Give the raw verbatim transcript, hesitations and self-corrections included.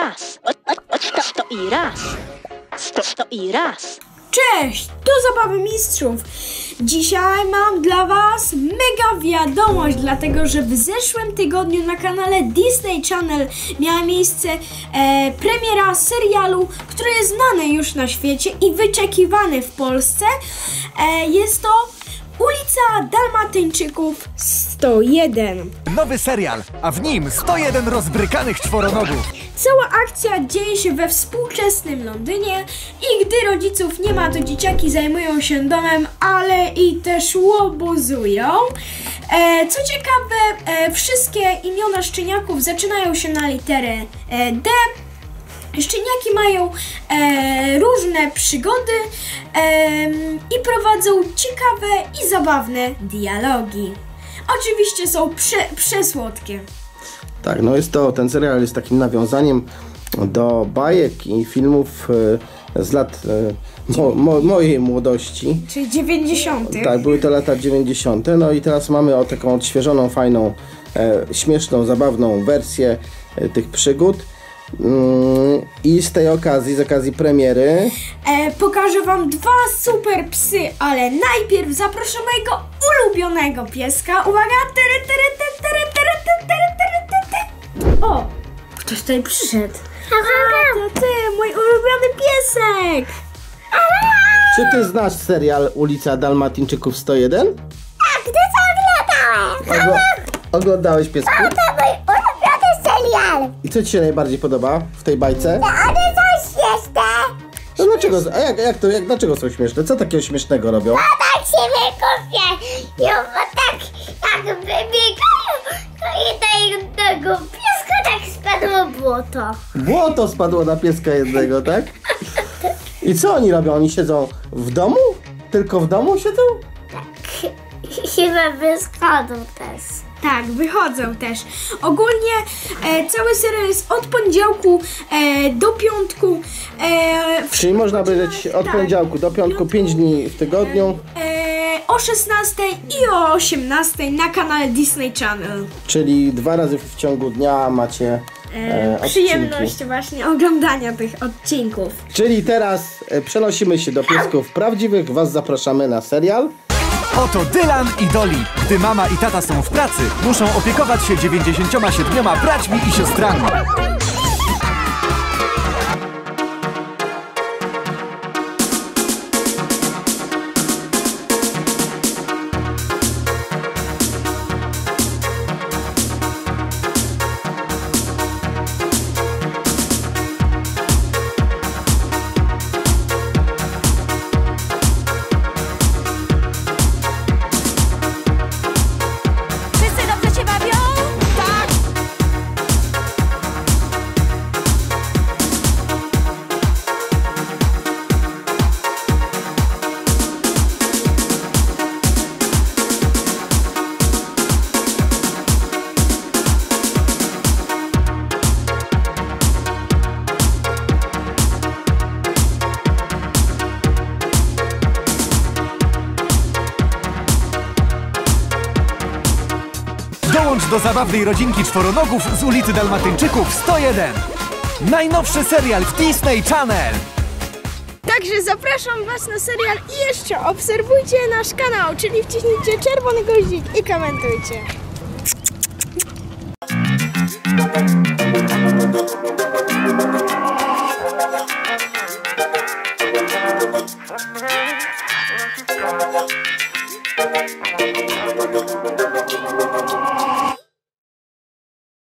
raz. Sto, sto i raz. Sto, sto i raz. Cześć, to Zabawy Mistrzów. Dzisiaj mam dla was mega wiadomość, dlatego że w zeszłym tygodniu na kanale Disney Channel miała miejsce e, premiera serialu, który jest znany już na świecie i wyczekiwany w Polsce. E, jest to Ulica Dalmatyńczyków sto jeden. Nowy serial, a w nim sto jeden rozbrykanych czworonogów. Cała akcja dzieje się we współczesnym Londynie i gdy rodziców nie ma, to dzieciaki zajmują się domem, ale i też łobuzują. E, co ciekawe, e, wszystkie imiona szczeniaków zaczynają się na literę e, D. Szczeniaki mają e, różne przygody e, i prowadzą ciekawe i zabawne dialogi. Oczywiście są prze, przesłodkie. Tak, no jest to, ten serial jest takim nawiązaniem do bajek i filmów e, z lat e, mo, mo, mojej młodości. Czyli dziewięćdziesiątych. Tak, były to lata dziewięćdziesiąte. No i teraz mamy o taką odświeżoną, fajną, e, śmieszną, zabawną wersję e, tych przygód. I z tej okazji, z okazji premiery e, pokażę wam dwa super psy, ale najpierw zaproszę mojego ulubionego pieska. Uwaga! Tyry, tyry, tyry, tyry, tyry, tyry, tyry, tyry. O! Ktoś tutaj przyszedł. A, to ty, mój ulubiony piesek! Czy ty znasz serial Ulica Dalmatyńczyków sto jeden? Tak, gdy to oglądałem. Ogl Oglądałeś piesku? I co ci się najbardziej podoba w tej bajce? No one są śmieszne! No dlaczego, a jak, jak to, jak, dlaczego są śmieszne? Co takiego śmiesznego robią? No tak się wygłupiają, bo tak jak wybiegają, to jednego pieska tak spadło błoto. Błoto spadło na pieska jednego, tak? I co oni robią? Oni siedzą w domu? Tylko w domu siedzą? Tak, chyba wychodzą też. Tak, wychodzą też. Ogólnie e, cały serial jest od poniedziałku e, do piątku. E, w... Czyli można powiedzieć od tak, poniedziałku do piątku, pięć dni w tygodniu. E, o szesnastej i o osiemnastej na kanale Disney Channel. Czyli dwa razy w ciągu dnia macie e, e, przyjemność właśnie oglądania tych odcinków. Czyli teraz e, przenosimy się do piesków prawdziwych. Was zapraszamy na serial. Oto Dylan i Dolly. Gdy mama i tata są w pracy, muszą opiekować się dziewięćdziesięcioma siedmioma braćmi i siostrami. Dołącz do zabawnej rodzinki czworonogów z ulicy Dalmatyńczyków sto jeden. Najnowszy serial w Disney Channel. Także zapraszam was na serial i jeszcze obserwujcie nasz kanał, czyli wciśnijcie czerwony guzik i komentujcie.